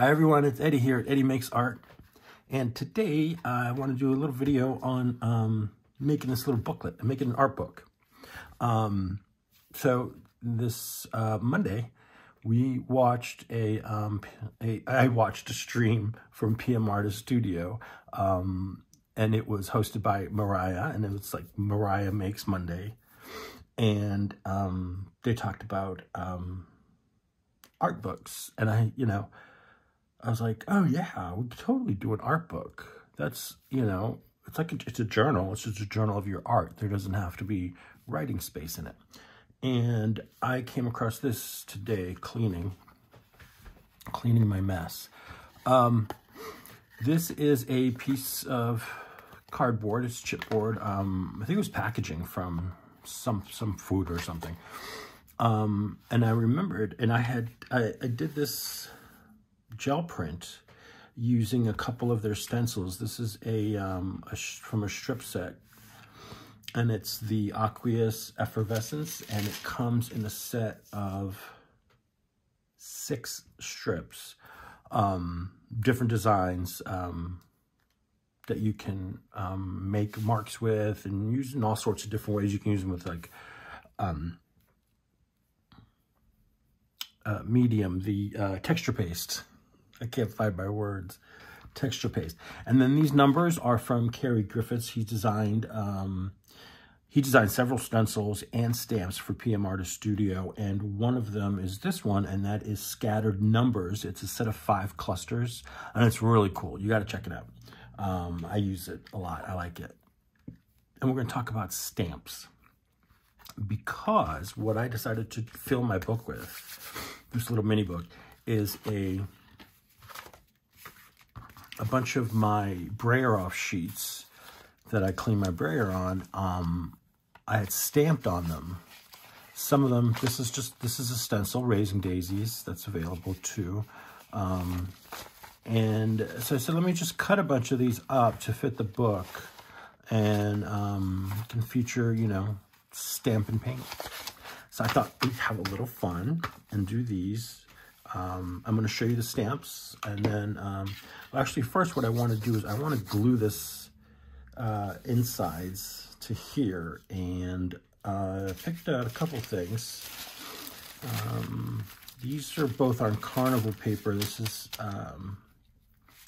Hi everyone, it's Eddie here at Eddie Makes Art, and today I want to do a little video on making this little booklet. I'm making an art book. So this Monday we watched I watched a stream from PM Artist Studio, and it was hosted by Mariah, and it was like Mariah Makes Monday, and they talked about art books, and I was like, oh yeah, we could totally do an art book. That's, you know, it's like, it's a journal. It's just a journal of your art. There doesn't have to be writing space in it. And I came across this today, cleaning my mess. This is a piece of cardboard. It's chipboard. I think it was packaging from some food or something. And I remembered, and I did this gel print using a couple of their stencils. This is from a strip set, and it's the Aqueous Effervescence, and it comes in a set of 6 strips, different designs that you can make marks with and use in all sorts of different ways. You can use them with like medium, the texture paste. I can't find my words. Texture paste. And then these numbers are from Kerry Griffiths. He designed several stencils and stamps for PM Artist Studio, and one of them is this one, and that is Scattered Numbers. It's a set of 5 clusters, and it's really cool. You got to check it out. I use it a lot. I like it. And we're going to talk about stamps, because what I decided to fill my book with, this little mini book, is a bunch of my brayer off sheets that I clean my brayer on. I had stamped on them. Some of them, this is a stencil, Raising Daisies, that's available too. And so I said, let me just cut a bunch of these up to fit the book, and can feature, you know, stamp and paint. So I thought we'd have a little fun and do these. I'm going to show you the stamps, and then, actually first what I want to do is I want to glue this insides to here, and picked out a couple things. These are both on carnival paper. This is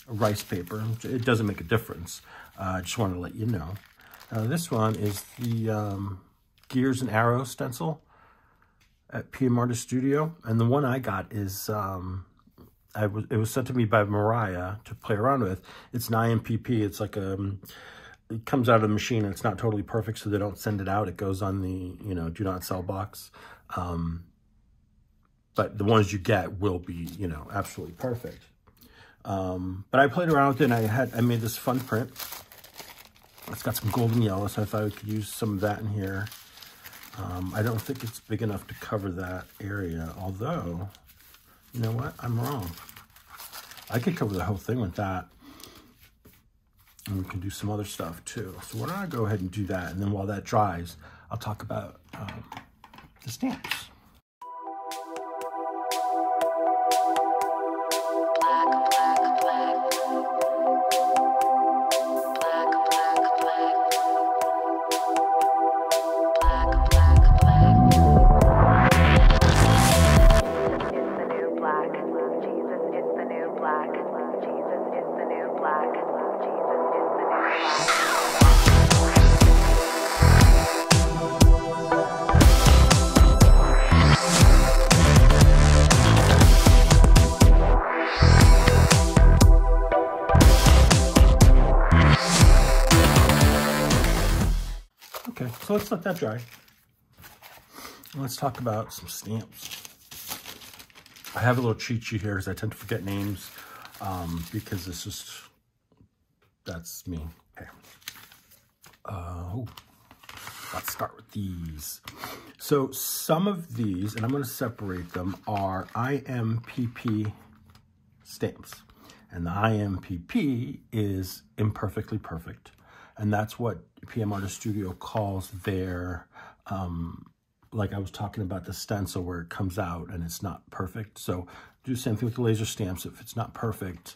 rice paper. It doesn't make a difference. I just wanted to let you know. This one is the Gears and Arrows stencil at PM Artist Studio, and the one I got is, it was sent to me by Mariah to play around with. It's an IMPP, it's like it comes out of the machine and it's not totally perfect, so they don't send it out. It goes on the, you know, do not sell box. But the ones you get will be, you know, absolutely perfect. But I played around with it, and I made this fun print. It's got some golden yellow, so I thought I could use some of that in here. I don't think it's big enough to cover that area, although, you know what? I'm wrong. I could cover the whole thing with that, and we can do some other stuff too. So why don't I go ahead and do that, and then while that dries, I'll talk about the stamps. So let's let that dry. Let's talk about some stamps. I have a little cheat sheet here because I tend to forget names, because it's just, that's me. Okay. Let's start with these. So some of these, and I'm going to separate them, are IMPP stamps. And the IMPP is imperfectly perfect. And that's what PM Artist Studio calls their like I was talking about the stencil where it comes out and it's not perfect. So do the same thing with the laser stamps. If it's not perfect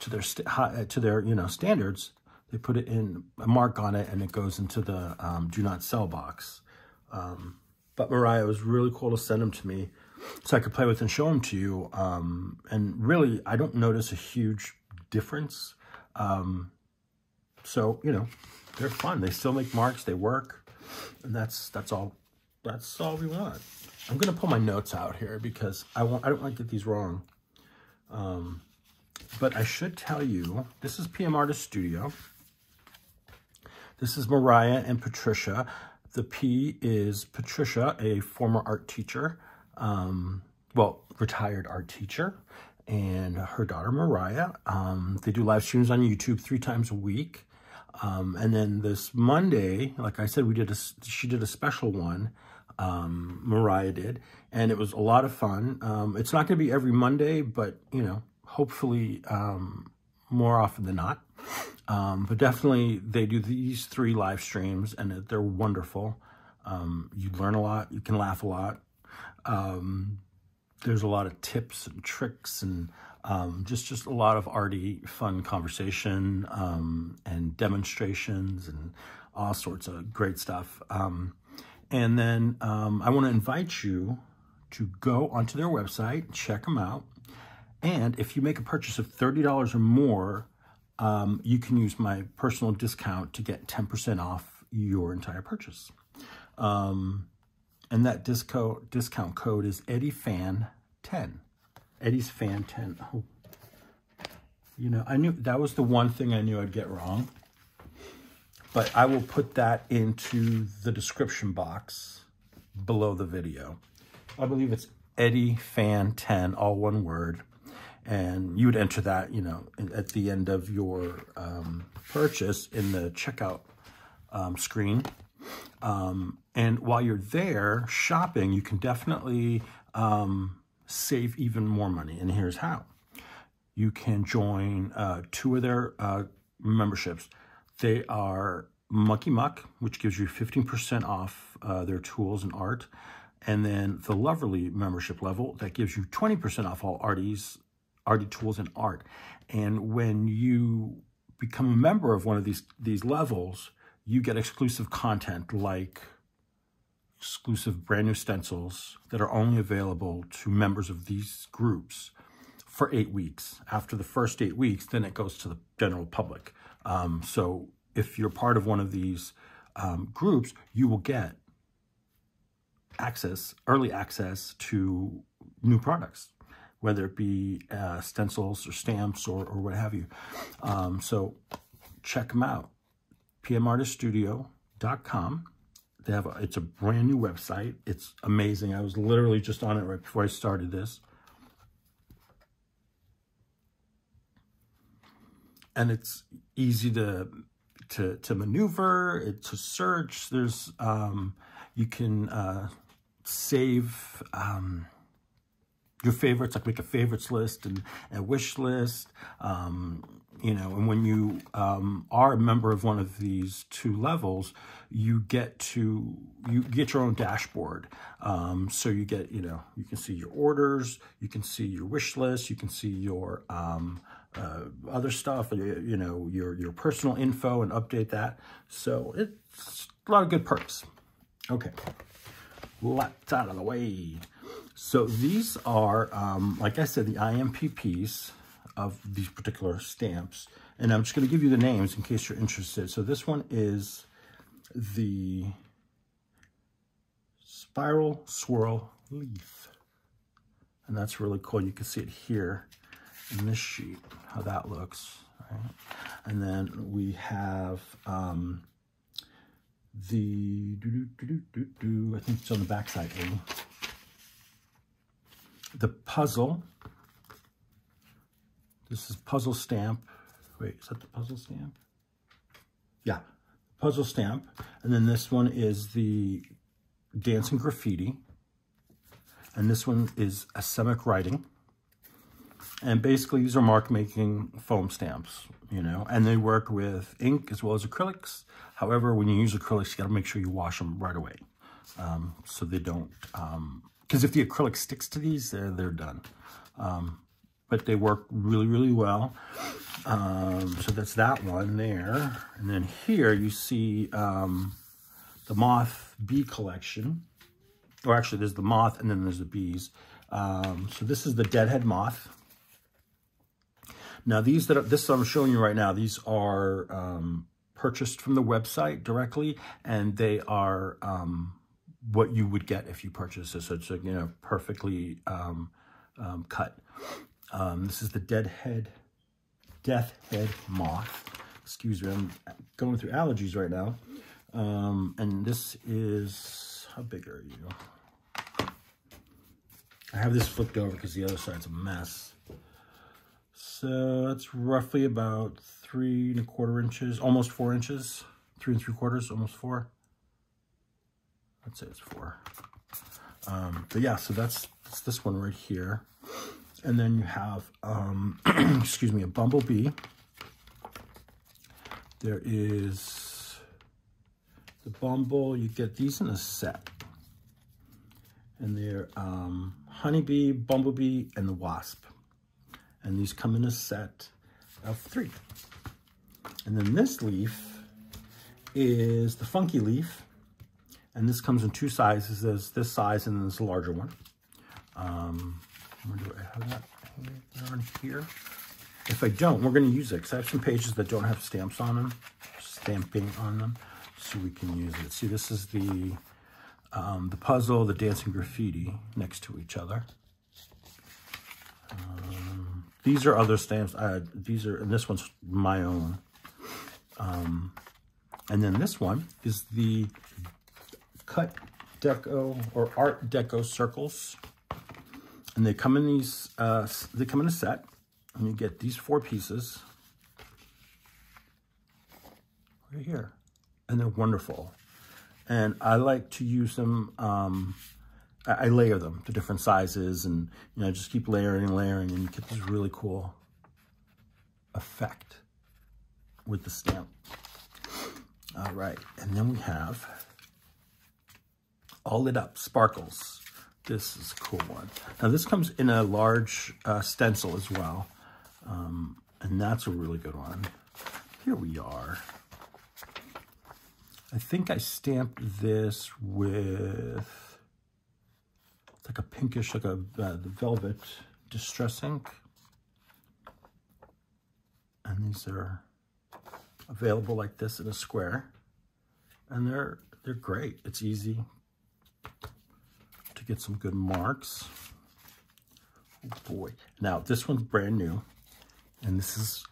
to their standards, they put it in a mark on it and it goes into the do not sell box. But Mariah, it was really cool to send them to me so I could play with and show them to you. And really, I don't notice a huge difference. So, you know, they're fun. They still make marks, they work. And that's all we want. I'm gonna pull my notes out here because I don't want to get these wrong. But I should tell you, this is PM Artist Studio. This is Mariah and Patricia. The P is Patricia, a former art teacher, well, retired art teacher, and her daughter Mariah. They do live streams on YouTube 3 times a week. And then this Monday, like I said, she did a special one, Mariah did, and it was a lot of fun. It's not going to be every Monday, but, you know, hopefully more often than not. But definitely they do these 3 live streams, and they're wonderful. You learn a lot, you can laugh a lot. There's a lot of tips and tricks and just a lot of arty, fun conversation and demonstrations and all sorts of great stuff. And then I want to invite you to go onto their website, check them out. And if you make a purchase of $30 or more, you can use my personal discount to get 10% off your entire purchase. And that discount code is EddieFan10. EddieFan10. Oh. You know, I knew that was the one thing I knew I'd get wrong. But I will put that into the description box below the video. I believe it's EddieFan10, all one word. And you would enter that, you know, at the end of your purchase in the checkout screen. And while you're there shopping, you can definitely save even more money. And here's how. You can join 2 of their memberships. They are Mucky Muck, which gives you 15% off their tools and art. And then the Loverly membership level, that gives you 20% off all arty tools and art. And when you become a member of one of these levels, you get exclusive content, like exclusive brand new stencils that are only available to members of these groups for 8 weeks. After the first 8 weeks, then it goes to the general public. So if you're part of one of these groups, you will get early access to new products, whether it be stencils or stamps or what have you. So check them out. PMArtistStudio.com. They have it's a brand new website. It's amazing. I was literally just on it right before I started this. And it's easy to maneuver, to search. There's you can save your favorites, like make a favorites list and a wish list, you know, and when you are a member of one of these 2 levels, you get your own dashboard. So you get, you know, you can see your orders, you can see your wish list, you can see your other stuff, you know, your personal info, and update that. So it's a lot of good perks. Okay, lots out of the way. So these are, like I said, the IMPPs of these particular stamps. And I'm just going to give you the names in case you're interested. So this one is the Spiral Swirl Leaf. And that's really cool. You can see it here in this sheet, how that looks. Right? And then we have the, I think it's on the back side, Amy. The Puzzle. This is Puzzle Stamp. Wait, is that the Puzzle Stamp? Yeah, Puzzle Stamp. And then this one is the Dancing Graffiti. And this one is Asemic Writing. And basically, these are mark-making foam stamps, you know, and they work with ink as well as acrylics. However, when you use acrylics, you got to make sure you wash them right away. so they don't, because if the acrylic sticks to these, they're done. But they work really, really well. So that's that one there. And then here you see the Moth Bee Collection. Or actually, there's the moth and then there's the bees. So this is the Death Head Moth. Now, these that are, this I'm showing you right now, these are purchased from the website directly, and they are what you would get if you purchase this. So it's, you know, perfectly cut. This is the Death Head Moth. Excuse me, I'm going through allergies right now. And this is, how big are you? I have this flipped over because the other side's a mess. So that's roughly about 3¼ inches, almost 4 inches, 3¾ almost 4. I'd say it's 4. But yeah, so that's this one right here. And then you have, excuse me, a bumblebee. There is the bumble. You get these in a set. And they're honeybee, bumblebee, and the wasp. And these come in a set of 3. And then this leaf is the funky leaf. And this comes in 2 sizes. There's this size and then there's a larger one. Where do I have that on here? If I don't, we're going to use it because I have some pages that don't have stamps on them, stamping on them, so we can use it. See, this is the puzzle, the dancing graffiti next to each other. These are other stamps. And this one's my own. And then this one is the cut deco or art deco circles. And they come in these, they come in a set, and you get these 4 pieces right here, and they're wonderful. And I like to use them. I layer them to different sizes, and you know, just keep layering and layering, and you get this really cool effect with the stamp. All right, and then we have all lit up sparkles. This is a cool one. Now this comes in a large stencil as well. And that's a really good one. Here we are. I think I stamped this with like a pinkish, like a velvet distress ink. And these are available like this in a square. And they're great. It's easy. Get some good marks. Oh boy. Now this one's brand new. And this is,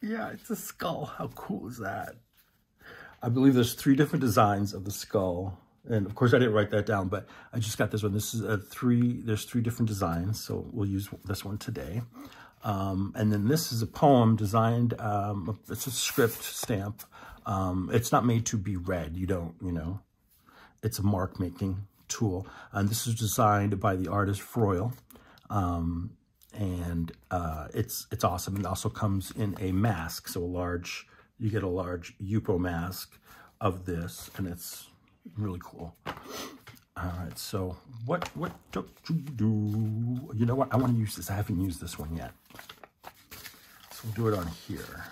yeah, it's a skull. How cool is that? I believe there's 3 different designs of the skull. And of course I didn't write that down, but I just got this one. This is a 3, there's 3 different designs. So we'll use this one today. And then this is a poem designed, it's a script stamp. It's not made to be read. You don't, you know, it's a mark making tool, and this is designed by the artist Froyle, and it's awesome. It also comes in a mask, so you get a large Yupo mask of this, and it's really cool. All right, so what do? You know what? I want to use this. I haven't used this one yet, so we'll do it on here.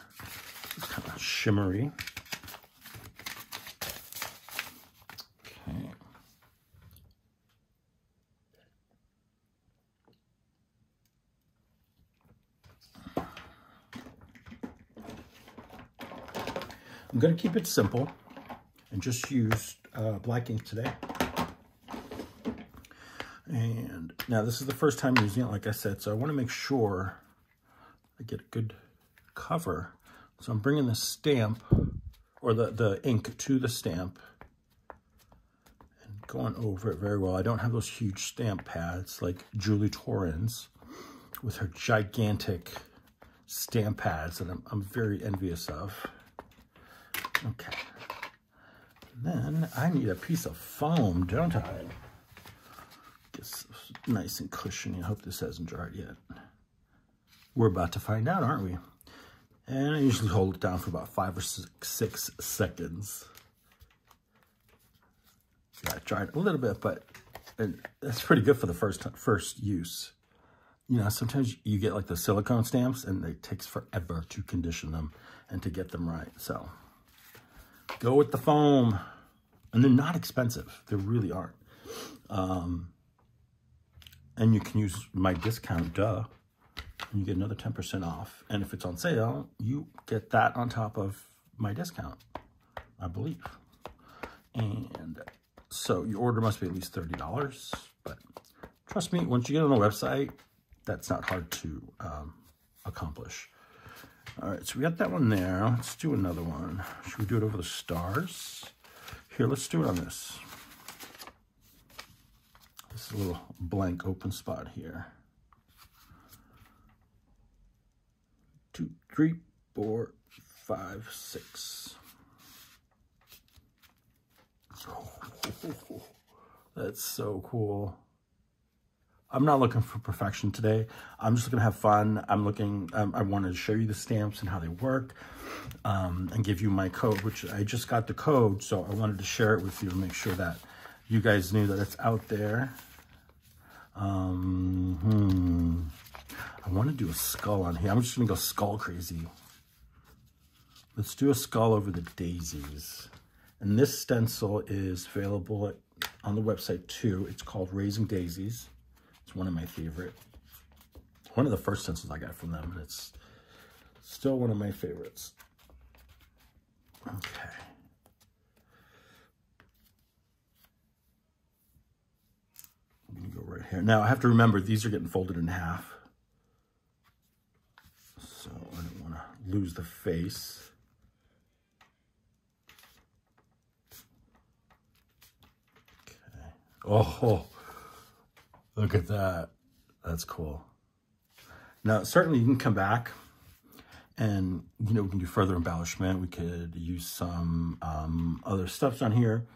It's kind of shimmery. Okay. I'm going to keep it simple and just use black ink today. And now this is the first time using it, like I said, so I want to make sure I get a good cover. So I'm bringing the stamp or the ink to the stamp and going over it very well. I don't have those huge stamp pads like Julie Torrens with her gigantic stamp pads that I'm very envious of. Okay, and then I need a piece of foam, don't I? It's nice and cushiony. I hope this hasn't dried yet. We're about to find out, aren't we? And I usually hold it down for about 5 or 6 seconds. I tried a little bit, but it's pretty good for the first use. You know, sometimes you get like the silicone stamps and it takes forever to condition them and to get them right. So go with the foam. And they're not expensive. They really aren't. And you can use my discount, duh. And you get another 10% off. And if it's on sale, you get that on top of my discount, I believe. And so your order must be at least $30. But trust me, once you get on the website, that's not hard to accomplish. All right, so we got that one there. Let's do another one. Should we do it over the stars? Here, let's do it on this. This is a little blank open spot here. 2, 3, 4, 5, 6. Oh, that's so cool. I'm not looking for perfection today. I'm just looking to have fun. I wanted to show you the stamps and how they work and give you my code, which I just got the code. So I wanted to share it with you to make sure that you guys knew that it's out there. I want to do a skull on here. I'm just going to go skull crazy. Let's do a skull over the daisies. And this stencil is available on the website too. It's called Raising Daisies. It's one of my favorite. One of the first stencils I got from them, and it's still one of my favorites. Okay. I'm gonna go right here. Now I have to remember these are getting folded in half. So I don't wanna lose the face. Okay. Oh. Look at that. That's cool. Now, certainly you can come back and, you know, we can do further embellishment. We could use some other stuff on here.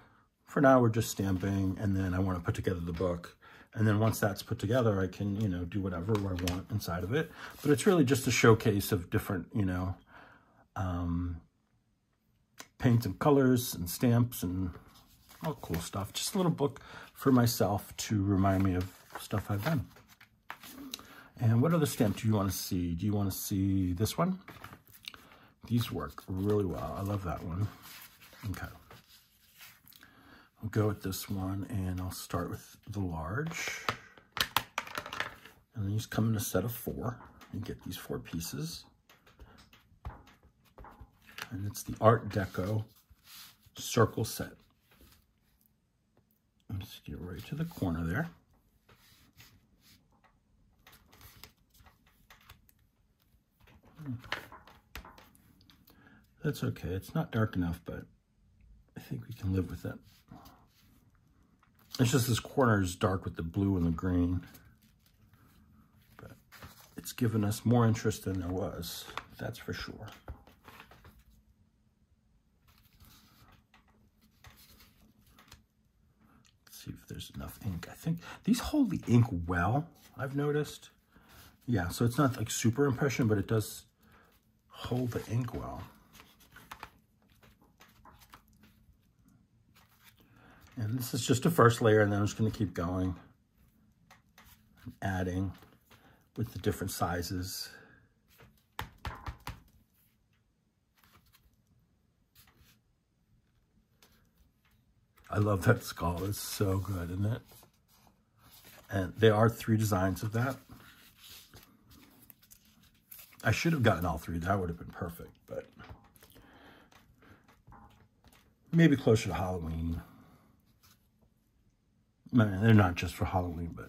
For now, we're just stamping. And then I want to put together the book. And then once that's put together, I can, you know, do whatever I want inside of it. But it's really just a showcase of different, you know, paints and colors and stamps and all cool stuff. Just a little book for myself to remind me of stuff I've done. And what other stamp do you want to see? Do you want to see this one? These work really well. I love that one. Okay. I'll go with this one, and I'll start with the large. And these come in a set of 4. You get these 4 pieces. And it's the Art Deco Circle Set. Let's get right to the corner there. That's okay. It's not dark enough, but I think we can live with it. It's just this corner is dark with the blue and the green, but it's given us more interest than there was. That's for sure. Let's see if there's enough ink. I think these hold the ink well, I've noticed. Yeah, so it's not like super impression, but it does hold the ink well. And this is just a first layer, and then I'm just going to keep going and adding with the different sizes. I love that skull. It's so good, isn't it? And there are 3 designs of that. I should have gotten all 3. That would have been perfect, but maybe closer to Halloween. I mean, they're not just for Halloween, but,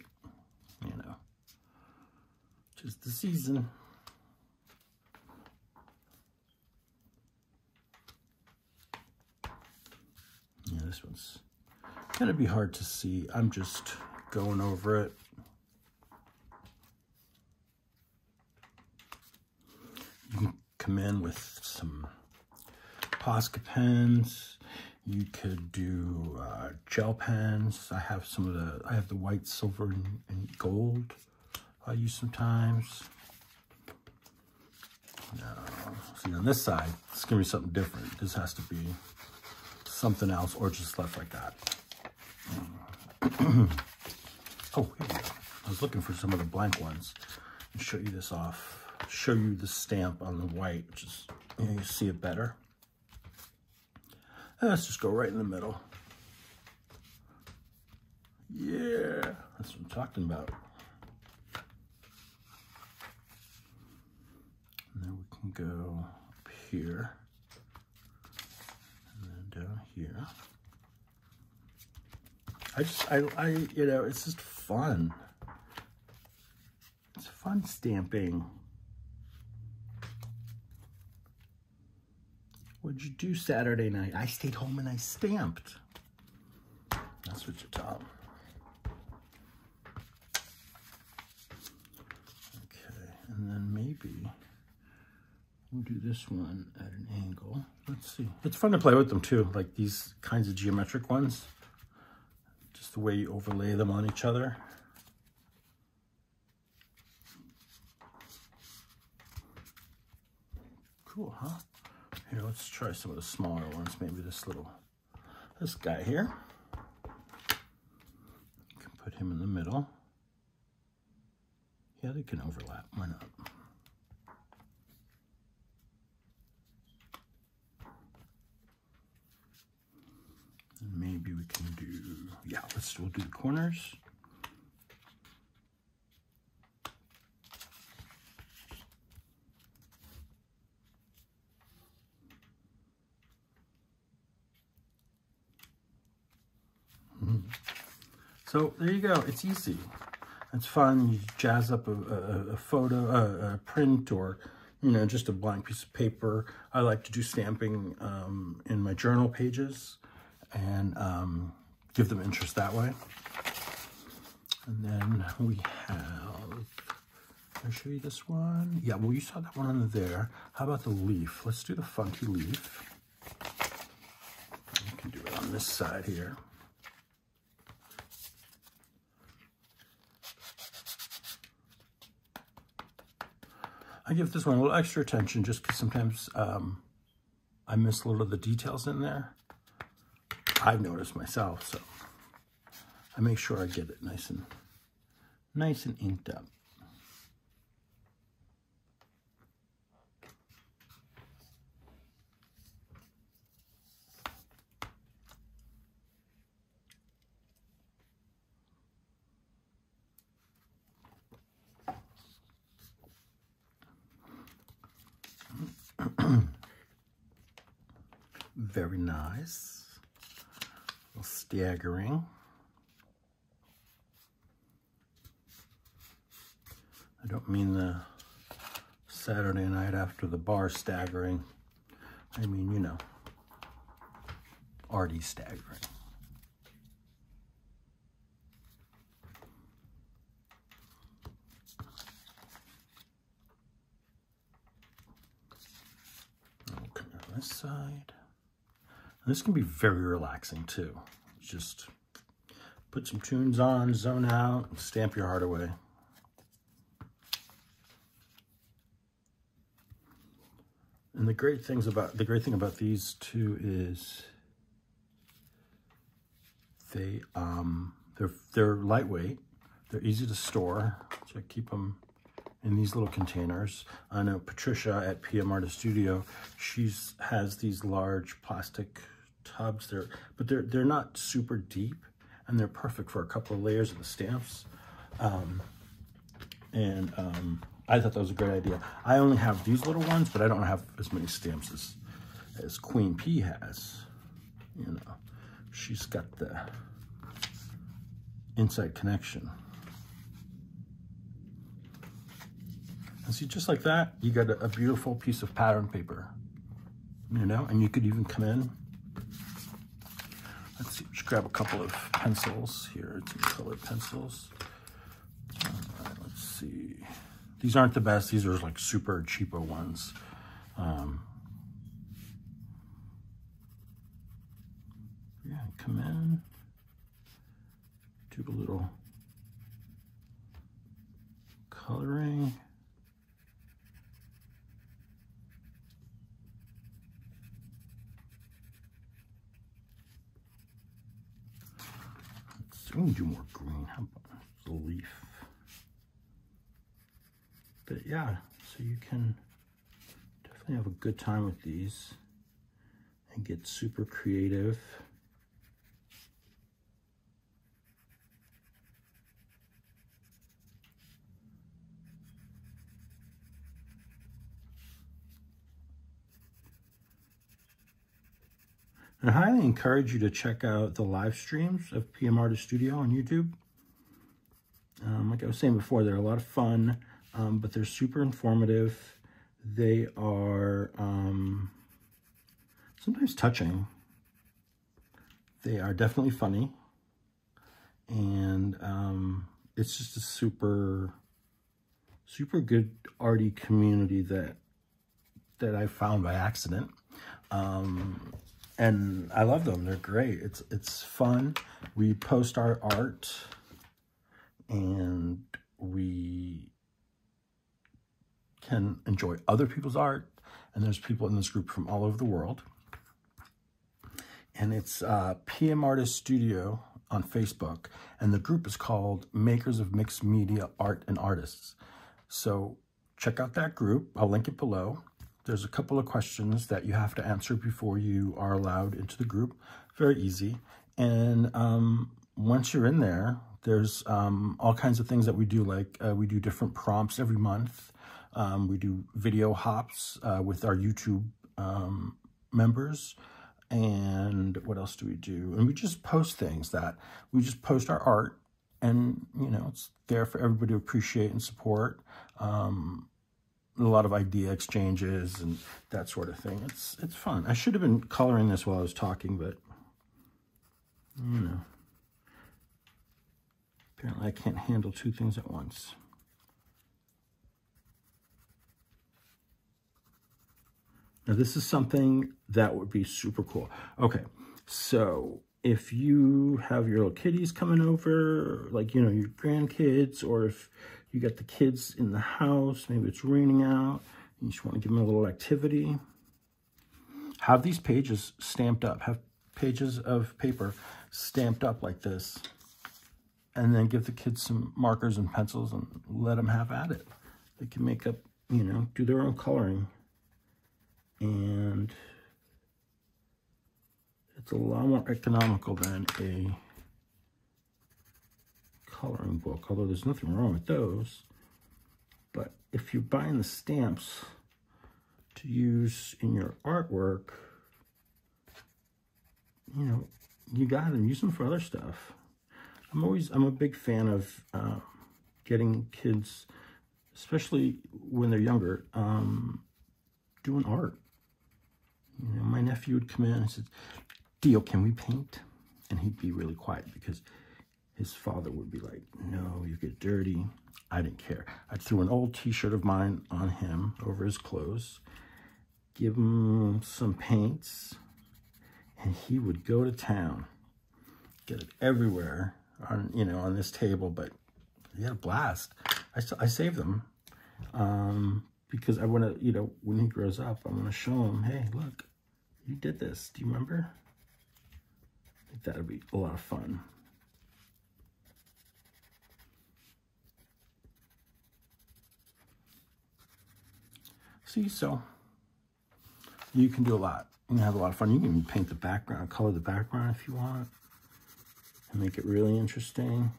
you know, just the season. Yeah, this one's gonna be hard to see. I'm just going over it. You can come in with some Posca pens. You could do gel pens. I have some of the, I have the white, silver, and gold I use sometimes. See, on this side, it's gonna be something different. This has to be something else or just left like that. Oh, here we go. I was looking for some of the blank ones. I'll show you this off. I'll show you the stamp on the white, which is, you know, you see it better. And let's just go right in the middle. Yeah, that's what I'm talking about. And then we can go up here. And then down here. You know, it's just fun. It's fun stamping. What'd you do Saturday night? I stayed home and I stamped. That's what you're talking. Okay, and then maybe we'll do this one at an angle. Let's see. It's fun to play with them too, like these kinds of geometric ones. The way you overlay them on each other. Cool, huh? Here, let's try some of the smaller ones. Maybe this guy here. You can put him in the middle. Yeah, they can overlap, why not? And maybe we can do, yeah, we'll do the corners. So there you go, it's easy. It's fun, you jazz up a photo, a print, or you know, just a blank piece of paper. I like to do stamping in my journal pages and give them interest that way. And then we have, can I show you this one? Yeah, well, you saw that one on there. How about the leaf? Let's do the funky leaf. You can do it on this side here. I give this one a little extra attention just because sometimes I miss a little of the details in there. I've noticed myself, so I make sure I get it nice and inked up. Very nice. Staggering. I don't mean the Saturday night after the bar staggering. I mean, you know, arty staggering. Okay, on this side. And this can be very relaxing too. Just put some tunes on, zone out, and stamp your heart away. And the great thing about these two is they they're lightweight, they're easy to store, so I keep them in these little containers. I know Patricia at PM Artist Studio, has these large plastic tubs there, but they're not super deep, and they're perfect for a couple of layers of the stamps. I thought that was a great idea. I only have these little ones, but I don't have as many stamps as Queen P has. You know, she's got the inside connection. And see, just like that, you got a beautiful piece of pattern paper, you know, and you could even come in. Let's see, just grab a couple of pencils here, some colored pencils. All right, let's see. These aren't the best. These are like super cheapo ones. Yeah, come in, do a little coloring. So I'm gonna do more green. How about the leaf? But yeah, so you can definitely have a good time with these and get super creative. I highly encourage you to check out the live streams of PM Artist Studio on YouTube. Like I was saying before, they're a lot of fun, but they're super informative. They are sometimes touching. They are definitely funny. And it's just a super, super good arty community that I found by accident. And I love them. They're great. It's fun. We post our art and we can enjoy other people's art. And there's people in this group from all over the world. And it's PM Artist Studio on Facebook. And the group is called Makers of Mixed Media Art and Artists. So check out that group. I'll link it below. There's a couple of questions that you have to answer before you are allowed into the group. Very easy. And once you're in there, there's all kinds of things that we do. Like we do different prompts every month. We do video hops with our YouTube members. And what else do we do? And we just post things that we just post our art. And, you know, it's there for everybody to appreciate and support. A lot of idea exchanges and that sort of thing. It's fun. I should have been coloring this while I was talking, but you know, apparently I can't handle two things at once. Now this is something that would be super cool. Okay, so if you have your little kitties coming over, like, you know, your grandkids, or if you got the kids in the house, maybe it's raining out, and you just want to give them a little activity, have these pages stamped up. Have pages of paper stamped up like this, and then give the kids some markers and pencils and let them have at it. They can make up, you know, do their own coloring. And it's a lot more economical than a coloring book, although there's nothing wrong with those. But if you're buying the stamps to use in your artwork, you know, you got them, use them for other stuff. I'm a big fan of getting kids, especially when they're younger, doing art. You know, my nephew would come in and say, "Dio, can we paint?" And he'd be really quiet because his father would be like, "No, you get dirty." I didn't care. I threw an old t-shirt of mine on him over his clothes, give him some paints, and he would go to town, get it everywhere on, you know, on this table. But he had a blast. I saved them because I want to, you know, when he grows up, I want to show him, "Hey, look, you did this. Do you remember?" I think that would be a lot of fun. See, so you can do a lot. You can have a lot of fun. You can paint the background, color the background if you want, and make it really interesting.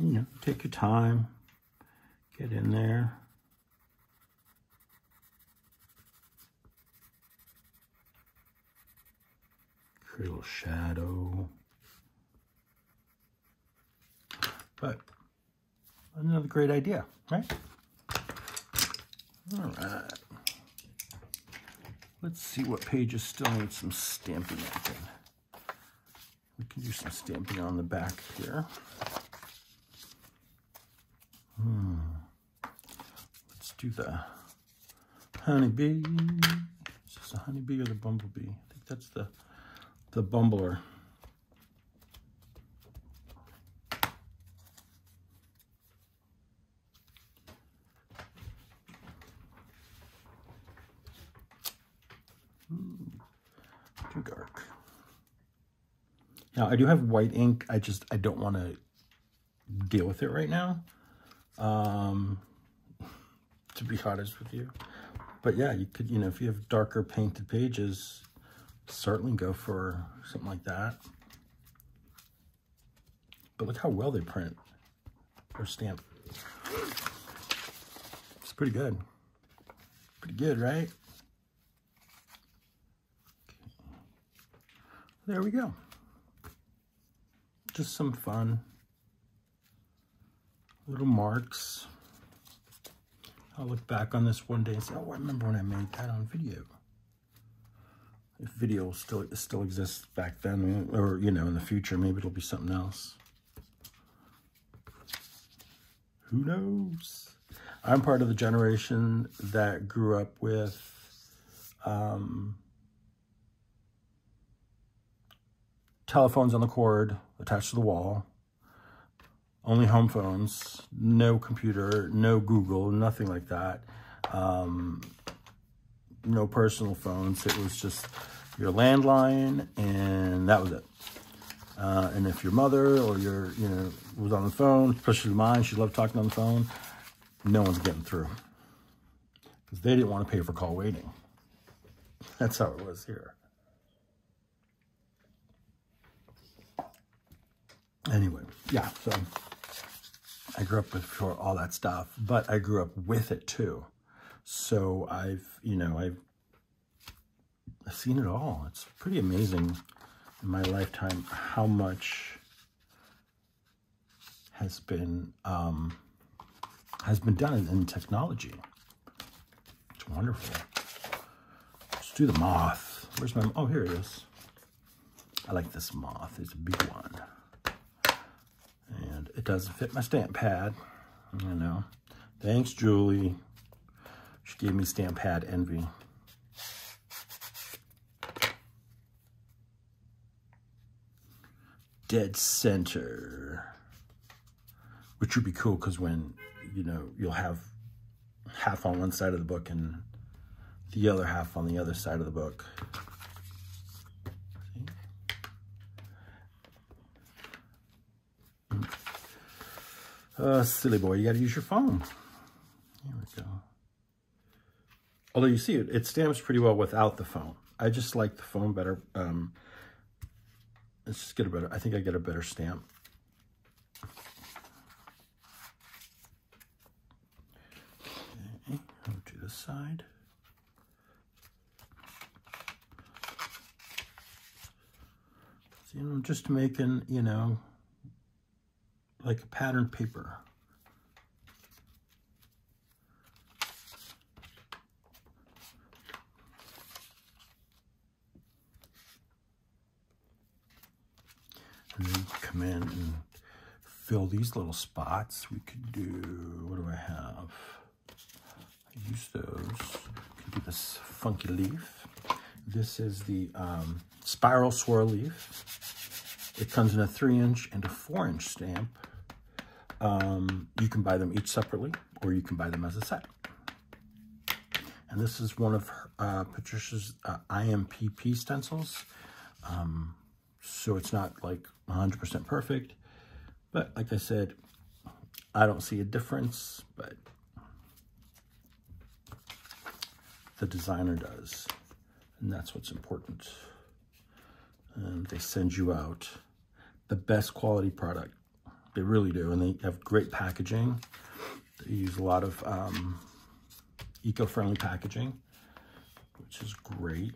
You know, take your time, get in there. Create a little shadow. But another great idea, right? All right, let's see what pages still need some stamping on. We can do some stamping on the back here. Let's do the honeybee. Is this the honeybee or the bumblebee? I think that's the bumbler. Now I do have white ink. I don't want to deal with it right now, to be honest with you. But yeah, you could, you know, if you have darker painted pages, certainly go for something like that. But look how well they print or stamp. It's pretty good. Pretty good, right? There we go. Just some fun little marks. I'll look back on this one day and say, oh, I remember when I made that on video. If video still exists back then, or, you know, in the future, maybe it'll be something else. Who knows? I'm part of the generation that grew up with telephones on the cord attached to the wall. Only home phones, no computer, no Google, nothing like that. No personal phones. It was just your landline, and that was it. And if your mother or your, you know, was on the phone, especially mine, she loved talking on the phone, no one's getting through. Because they didn't want to pay for call waiting. That's how it was here. Anyway, yeah, so I grew up with all that stuff, but I grew up with it too. So I've seen it all. It's pretty amazing in my lifetime how much has been done in technology. It's wonderful. Let's do the moth. Where's my, oh, here it is. I like this moth, it's a big one. And it doesn't fit my stamp pad, I know. Thanks, Julie. She gave me stamp pad envy. Dead center. Which would be cool, because when, you know, you'll have half on one side of the book and the other half on the other side of the book. Silly boy, you gotta use your phone. Here we go. Although you see it, it stamps pretty well without the phone. I just like the phone better. Let's just get a better, I think I get a better stamp. Okay, over to this side. So, you know, just making, you know, like a patterned paper. And then come in and fill these little spots. We could do, what do I have? I use those. We can do this funky leaf. This is the Spiral Swirl Leaf. It comes in a 3-inch and a 4-inch stamp. You can buy them each separately, or you can buy them as a set. And this is one of Patricia's IMPP stencils. So it's not like 100% perfect, but like I said, I don't see a difference, but the designer does. And that's what's important. And they send you out the best quality product. They really do, and they have great packaging. They use a lot of eco-friendly packaging, which is great.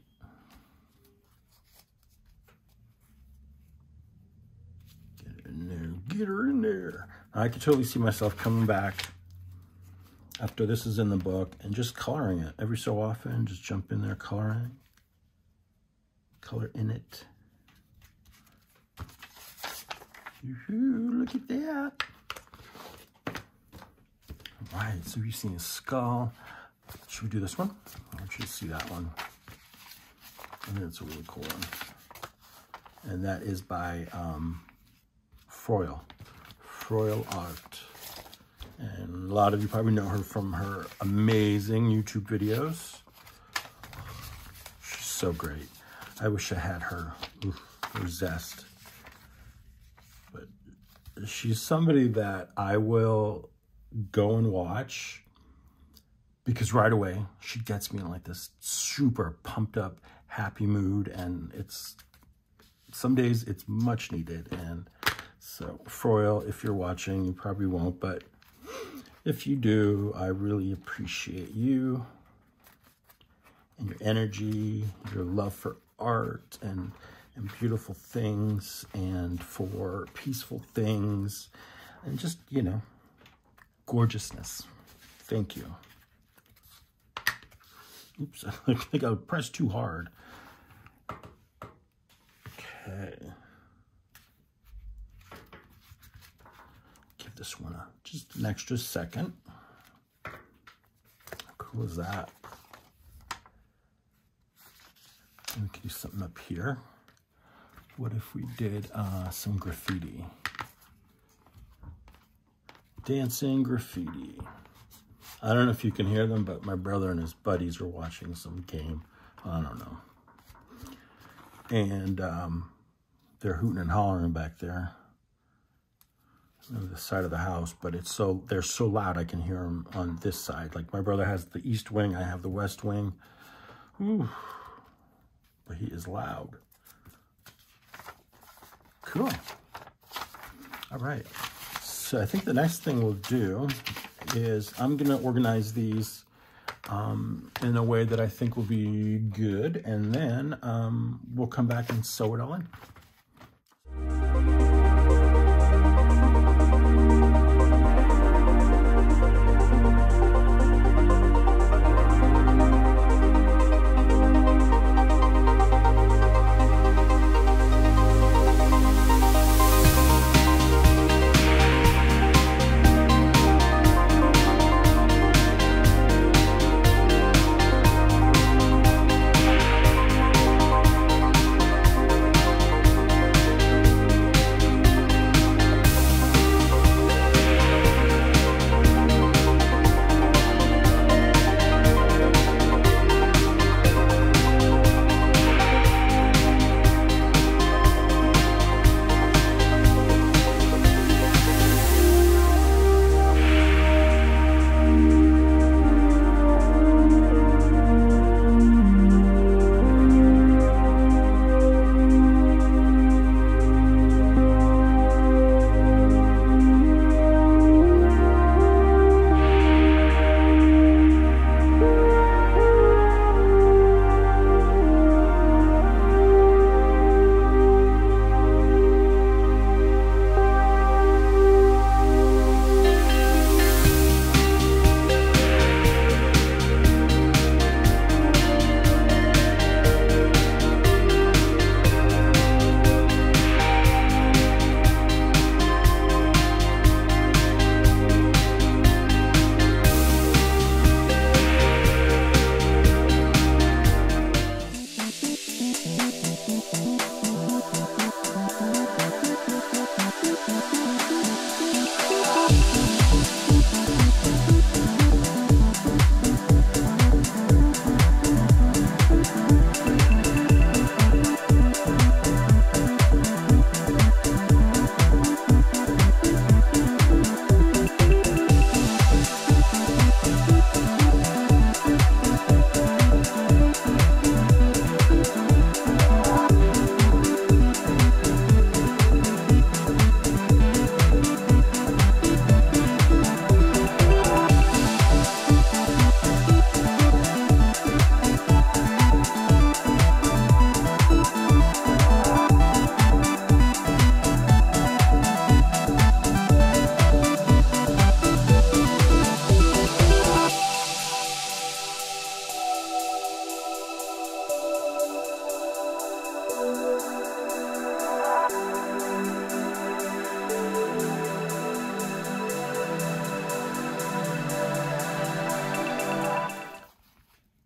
Get in there, get her in there. I could totally see myself coming back after this is in the book and just coloring it every so often. Just jump in there, color in it. Look at that. All right, so you've seen a skull. Should we do this one? I want you to see that one. And it's a really cool one. And that is by Froyle Art. And a lot of you probably know her from her amazing YouTube videos. She's so great. I wish I had her, her zest. she's somebody that I will go and watch because right away she gets me in like this super pumped up, happy mood, and it's, some days it's much needed. And so Froyle, if you're watching, you probably won't, but if you do, I really appreciate you and your energy, your love for art and beautiful things and for peaceful things and just, you know, gorgeousness. Thank you. Oops, I think I pressed too hard. Okay. Give this one a, just an extra second. How cool is that? We can do something up here. What if we did some graffiti? Dancing Graffiti. I don't know if you can hear them, but my brother and his buddies are watching some game. I don't know. And they're hooting and hollering back there. On the side of the house, but it's so, they're so loud I can hear them on this side. Like my brother has the east wing, I have the west wing. Ooh, but he is loud. Cool. All right. So I think the next thing we'll do is I'm going to organize these in a way that I think will be good. And then we'll come back and sew it all in.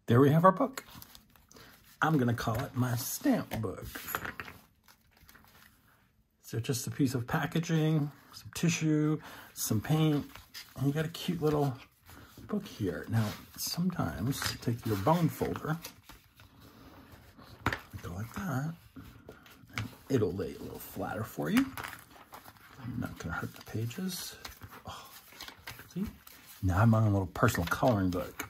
There we have our book. I'm gonna call it my stamp book. So just a piece of packaging, some tissue, some paint, and you got a cute little book here. Now, sometimes you take your bone folder, go like that, and it'll lay a little flatter for you. I'm not gonna hurt the pages. Oh, see? Now I'm on a little personal coloring book.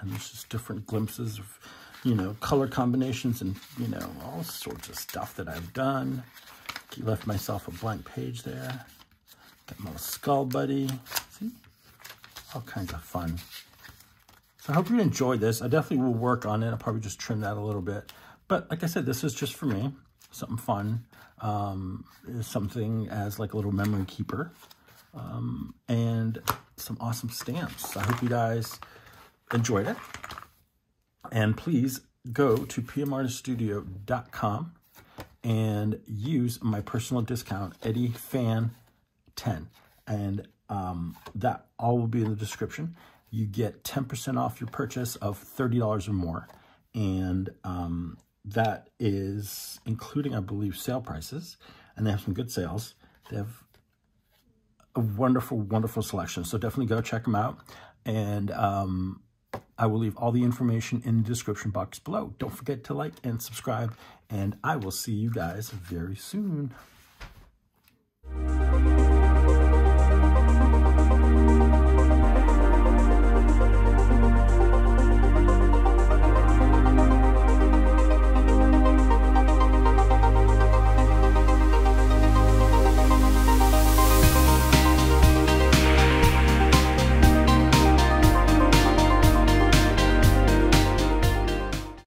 And there's just different glimpses of, you know, color combinations and, you know, all sorts of stuff that I've done. Left myself a blank page there. Got my little skull buddy. See? All kinds of fun. So I hope you enjoyed this. I definitely will work on it. I'll probably just trim that a little bit. But like I said, this is just for me. Something fun. Something as like a little memory keeper. And some awesome stamps. I hope you guys enjoyed it. And please go to pmartiststudio.com and use my personal discount, EddieFan10. And that all will be in the description. You get 10% off your purchase of $30 or more. And that is including, I believe, sale prices. And they have some good sales. They have a wonderful, wonderful selection. So definitely go check them out. And I will leave all the information in the description box below. Don't forget to like and subscribe, and I will see you guys very soon.